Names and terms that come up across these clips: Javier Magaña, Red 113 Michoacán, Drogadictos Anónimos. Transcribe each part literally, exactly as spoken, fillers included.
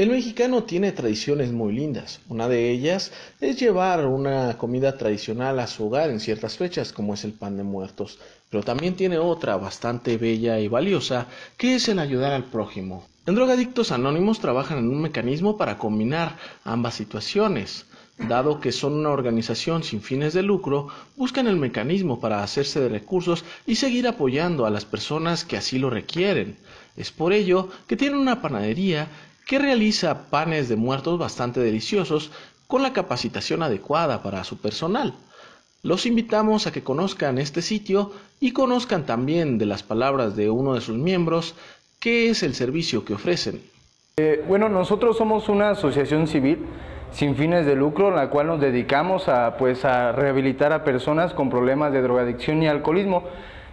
El mexicano tiene tradiciones muy lindas. Una de ellas es llevar una comida tradicional a su hogar en ciertas fechas, como es el pan de muertos. Pero también tiene otra bastante bella y valiosa, que es el ayudar al prójimo. En Drogadictos Anónimos trabajan en un mecanismo para combinar ambas situaciones. Dado que son una organización sin fines de lucro, buscan el mecanismo para hacerse de recursos y seguir apoyando a las personas que así lo requieren. Es por ello que tienen una panadería que realiza panes de muertos bastante deliciosos con la capacitación adecuada para su personal. Los invitamos a que conozcan este sitio y conozcan también de las palabras de uno de sus miembros qué es el servicio que ofrecen. Eh, bueno, nosotros somos una asociación civil sin fines de lucro, en la cual nos dedicamos a, pues, a rehabilitar a personas con problemas de drogadicción y alcoholismo.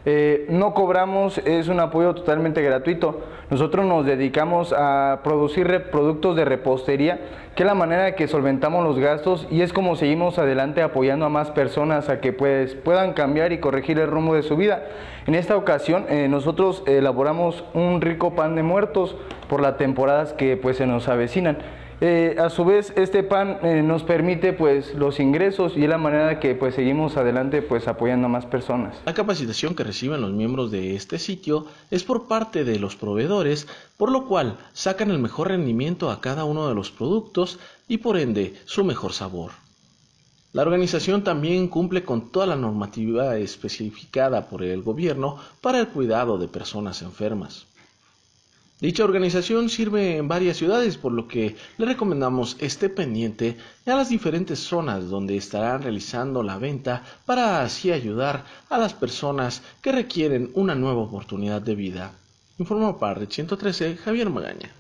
Eh, no cobramos, es un apoyo totalmente gratuito. Nosotros nos dedicamos a producir productos de repostería, que es la manera que solventamos los gastos, y es como seguimos adelante apoyando a más personas a que pues, puedan cambiar y corregir el rumbo de su vida. En esta ocasión eh, nosotros elaboramos un rico pan de muertos por las temporadas que pues, se nos avecinan. Eh, a su vez, este pan eh, nos permite pues, los ingresos y es la manera que pues, seguimos adelante pues, apoyando a más personas. La capacitación que reciben los miembros de este sitio es por parte de los proveedores, por lo cual sacan el mejor rendimiento a cada uno de los productos y por ende su mejor sabor. La organización también cumple con toda la normativa especificada por el gobierno para el cuidado de personas enfermas. Dicha organización sirve en varias ciudades, por lo que le recomendamos esté pendiente a las diferentes zonas donde estarán realizando la venta para así ayudar a las personas que requieren una nueva oportunidad de vida. Informa para Red ciento trece, Javier Magaña.